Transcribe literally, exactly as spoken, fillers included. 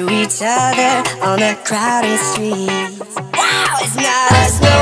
to each other on the crowded streets. Wow, it's not us, no.